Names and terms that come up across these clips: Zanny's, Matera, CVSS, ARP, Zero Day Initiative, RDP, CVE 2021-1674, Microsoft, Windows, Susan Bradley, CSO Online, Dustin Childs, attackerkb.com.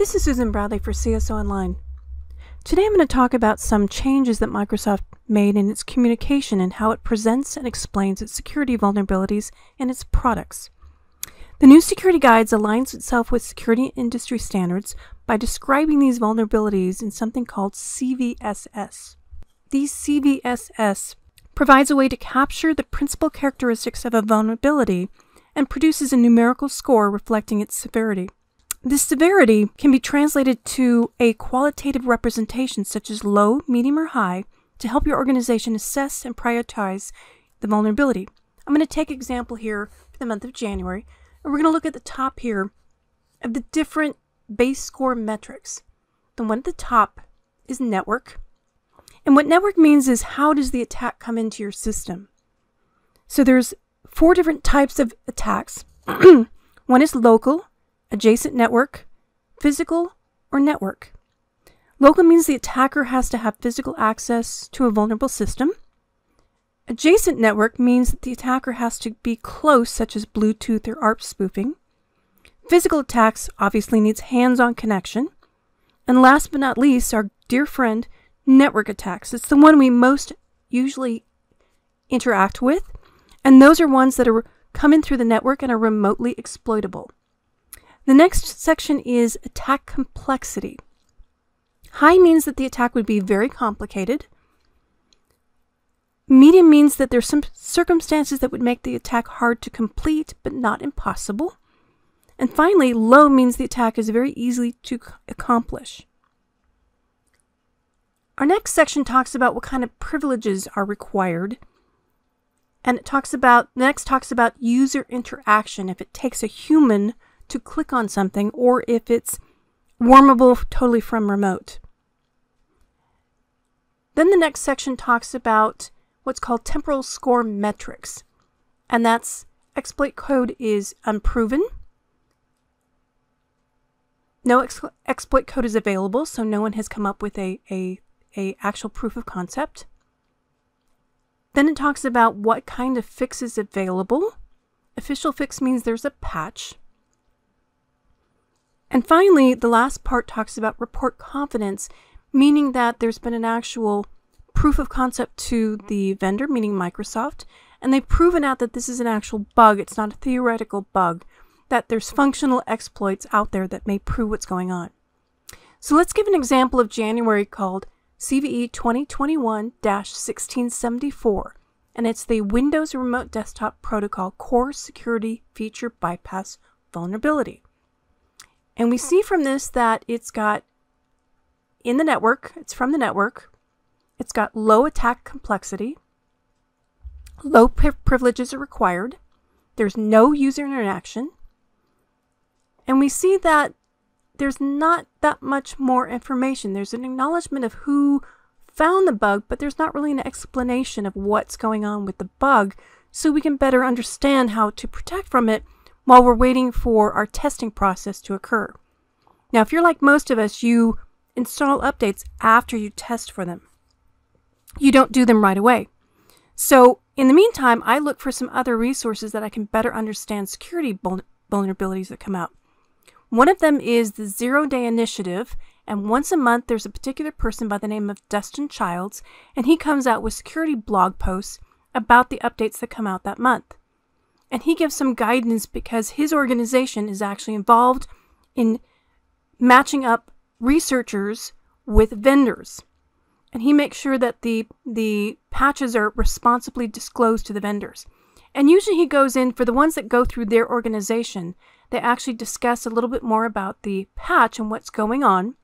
This is Susan Bradley for CSO Online. Today I'm going to talk about some changes that Microsoft made in its communication and how it presents and explains its security vulnerabilities and its products. The new security guides aligns itself with security industry standards by describing these vulnerabilities in something called CVSS. These CVSS provides a way to capture the principal characteristics of a vulnerability and produces a numerical score reflecting its severity. This severity can be translated to a qualitative representation such as low, medium, or high to help your organization assess and prioritize the vulnerability. I'm going to take an example here for the month of January, and we're going to look at the top here of the different base score metrics. The one at the top is network. And what network means is how does the attack come into your system? So there's four different types of attacks. One is local, adjacent network, physical, or network. Local means the attacker has to have physical access to a vulnerable system. Adjacent network means that the attacker has to be close, such as Bluetooth or ARP spoofing. Physical attacks obviously needs hands-on connection. And last but not least, our dear friend, network attacks. It's the one we most usually interact with, and those are ones that are coming through the network and are remotely exploitable. The next section is attack complexity. High means that the attack would be very complicated. Medium means that there's some circumstances that would make the attack hard to complete, but not impossible. And finally, low means the attack is very easy to accomplish. Our next section talks about what kind of privileges are required. And it talks about, next talks about user interaction, if it takes a human to click on something or if it's wormable totally from remote. Then the next section talks about what's called temporal score metrics, and that's exploit code is unproven, no exploit code is available, so no one has come up with a actual proof of concept. Then it talks about what kind of fix is available. Official fix means there's a patch. And finally, the last part talks about report confidence, meaning that there's been an actual proof of concept to the vendor, meaning Microsoft, and they've proven out that this is an actual bug, it's not a theoretical bug, that there's functional exploits out there that may prove what's going on. So let's give an example of January called CVE 2021-1674, and it's the Windows Remote Desktop Protocol Core Security Feature Bypass Vulnerability. And we see from this that it's got in the network, it's from the network, it's got low attack complexity, low privileges are required, there's no user interaction, and we see that there's not that much more information. There's an acknowledgement of who found the bug, but there's not really an explanation of what's going on with the bug, so we can better understand how to protect from it while we're waiting for our testing process to occur. Now, if you're like most of us, you install updates after you test for them. You don't do them right away. So in the meantime, I look for some other resources that I can better understand security vulnerabilities that come out. One of them is the Zero Day Initiative, and once a month there's a particular person by the name of Dustin Childs, and he comes out with security blog posts about the updates that come out that month. And he gives some guidance because his organization is actually involved in matching up researchers with vendors. And he makes sure that the patches are responsibly disclosed to the vendors. And usually he goes in, for the ones that go through their organization, they actually discuss a little bit more about the patch and what's going on,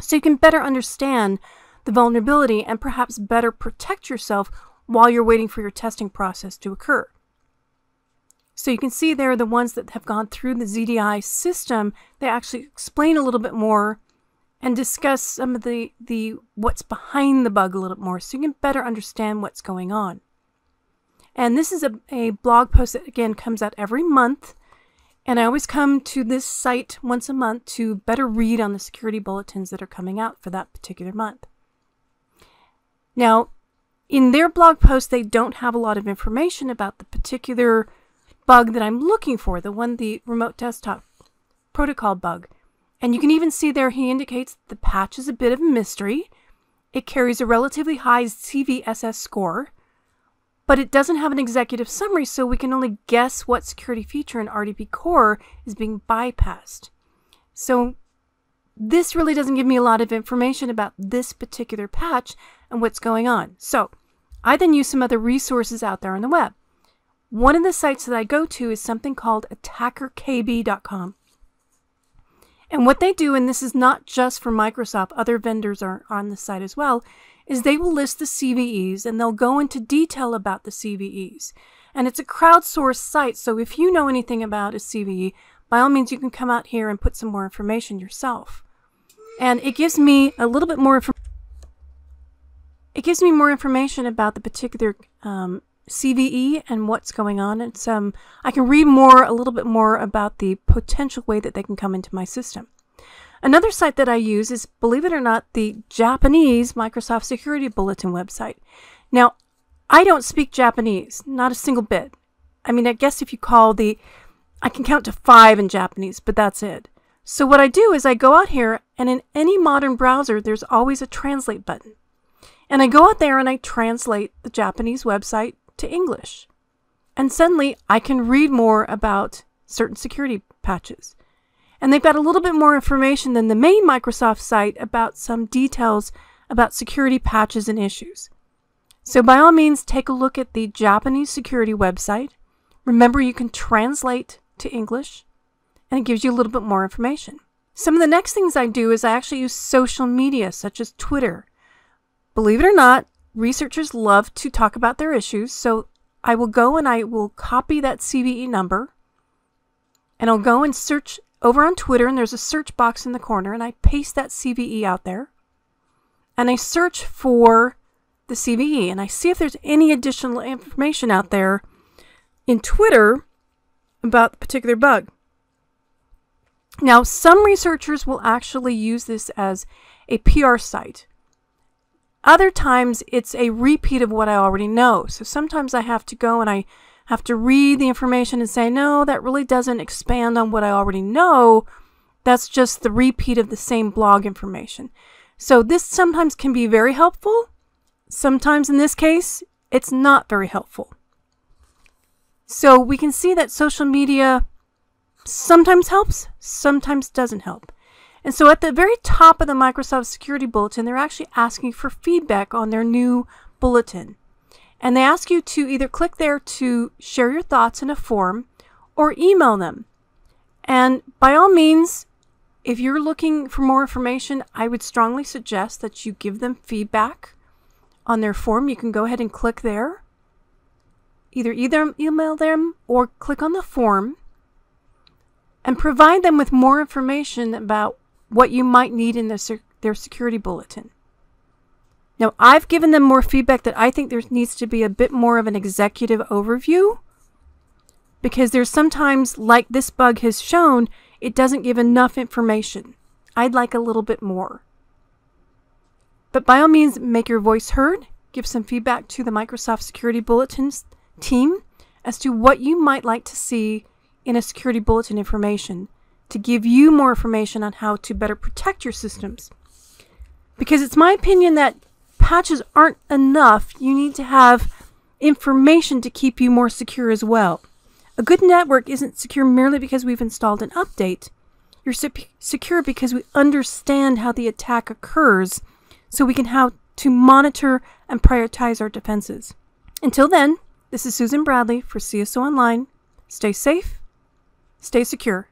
so you can better understand the vulnerability and perhaps better protect yourself while you're waiting for your testing process to occur. So you can see there the ones that have gone through the ZDI system, they actually explain a little bit more and discuss some of the what's behind the bug a little bit more, so you can better understand what's going on. And this is a blog post that again comes out every month, and I always come to this site once a month to better read on the security bulletins that are coming out for that particular month. Now, in their blog post, they don't have a lot of information about the particular bug that I'm looking for, the remote desktop protocol bug. And you can even see there he indicates the patch is a bit of a mystery. It carries a relatively high CVSS score, but it doesn't have an executive summary, so we can only guess what security feature in RDP core is being bypassed. So this really doesn't give me a lot of information about this particular patch and what's going on. So I then use some other resources out there on the web. One of the sites that I go to is something called attackerkb.com. And what they do, and this is not just for Microsoft, other vendors are on the site as well, is they will list the CVEs and they'll go into detail about the CVEs. And it's a crowdsourced site, so if you know anything about a CVE, by all means you can come out here and put some more information yourself. And it gives me a little bit more information. It gives me more information about the particular CVE and what's going on, and I can read a little bit more about the potential way that they can come into my system. Another site that I use is, believe it or not, the Japanese Microsoft Security Bulletin website. Now, I don't speak Japanese, not a single bit. I mean, I guess if you call I can count to 5 in Japanese, but that's it. So what I do is I go out here, and in any modern browser, there's always a translate button. And I go out there and I translate the Japanese website to English. And suddenly I can read more about certain security patches. And they've got a little bit more information than the main Microsoft site about some details about security patches and issues. So by all means, take a look at the Japanese security website. Remember, you can translate to English, and it gives you a little bit more information. Some of the next things I do is I actually use social media, such as Twitter. Believe it or not, researchers love to talk about their issues, so I will go and I will copy that CVE number, and I'll go and search over on Twitter, and there's a search box in the corner, and I paste that CVE out there, and I search for the CVE, and I see if there's any additional information out there in Twitter about the particular bug. Now, some researchers will actually use this as a PR site. Other times it's a repeat of what I already know. So sometimes I have to go and I have to read the information and say, no, that really doesn't expand on what I already know. That's just the repeat of the same blog information. So this sometimes can be very helpful. Sometimes in this case, it's not very helpful. So we can see that social media sometimes helps, sometimes doesn't help. And so at the very top of the Microsoft Security Bulletin, they're actually asking for feedback on their new bulletin. And they ask you to either click there to share your thoughts in a form or email them. And by all means, if you're looking for more information, I would strongly suggest that you give them feedback on their form. You can go ahead and click there. Either email them or click on the form and provide them with more information about what you might need in their security bulletin. Now, I've given them more feedback that I think there needs to be a bit more of an executive overview, because there's sometimes, like this bug has shown, it doesn't give enough information. I'd like a little bit more. But by all means, make your voice heard. Give some feedback to the Microsoft Security Bulletins team as to what you might like to see in a security bulletin information to give you more information on how to better protect your systems. Because it's my opinion that patches aren't enough. You need to have information to keep you more secure as well. A good network isn't secure merely because we've installed an update. You're secure because we understand how the attack occurs, so we can how to monitor and prioritize our defenses. Until then, this is Susan Bradley for CSO Online. Stay safe. Stay secure.